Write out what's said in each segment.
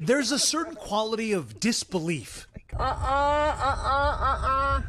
there's a certain quality of disbelief that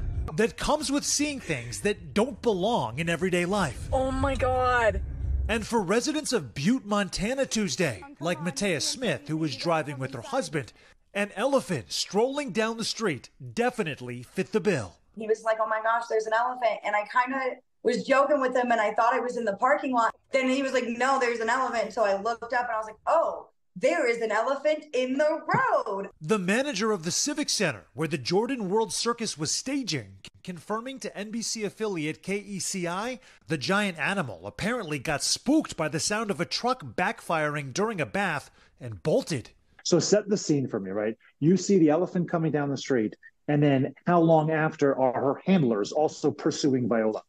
comes with seeing things that don't belong in everyday life. Oh my God. And for residents of Butte, Montana Tuesday, like Matea Smith, who was driving with her husband, an elephant strolling down the street definitely fit the bill. He was like, oh my gosh, there's an elephant. And I kind of was joking with him and I thought I was in the parking lot. Then he was like, no, there's an elephant. So I looked up and I was like, oh, there is an elephant in the road. The manager of the Civic Center, where the Jordan World Circus was staging, confirming to NBC affiliate KECI, the giant animal apparently got spooked by the sound of a truck backfiring during a bath and bolted. So set the scene for me, right? You see the elephant coming down the street, and then how long after are her handlers also pursuing Viola?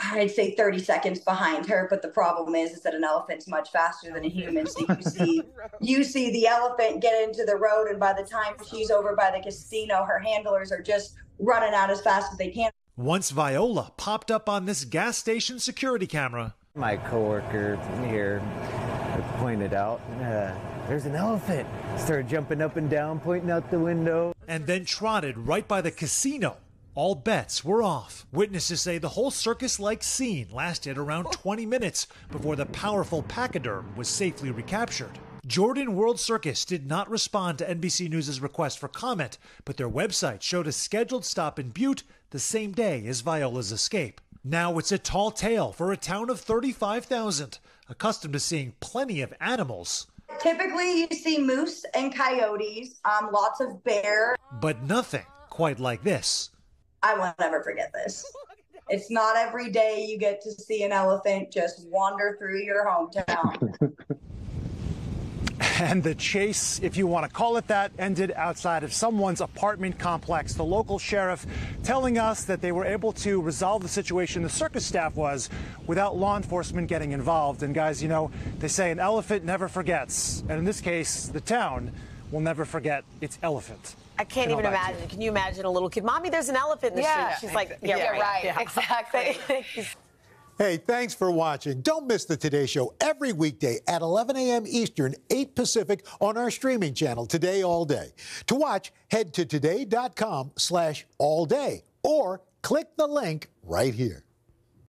I'd say 30 seconds behind her, but the problem is that an elephant's much faster than a human. So you see the elephant get into the road, and by the time she's over by the casino, her handlers are just running out as fast as they can. Once Viola popped up on this gas station security camera. My coworker here pointed out, there's an elephant. Started jumping up and down, pointing out the window. And then trotted right by the casino. All bets were off. Witnesses say the whole circus-like scene lasted around 20 minutes before the powerful pachyderm was safely recaptured. Jordan World Circus did not respond to NBC News' request for comment, but their website showed a scheduled stop in Butte the same day as Viola's escape. Now it's a tall tale for a town of 35,000, accustomed to seeing plenty of animals. Typically, you see moose and coyotes, lots of bear. But nothing quite like this. I won't ever forget this. It's not every day you get to see an elephant just wander through your hometown. And the chase, if you want to call it that, ended outside of someone's apartment complex. The local sheriff telling us that they were able to resolve the situation, the circus staff was, without law enforcement getting involved. And guys, you know, they say an elephant never forgets. And in this case, the town will never forget its elephant. I can't even imagine. Can you imagine a little kid? Mommy, there's an elephant in the street. She's like, yeah, right. Yeah. Exactly. Hey, thanks for watching. Don't miss the Today Show every weekday at 11 a.m. Eastern, 8 Pacific on our streaming channel, Today All Day. To watch, head to today.com/allday or click the link right here.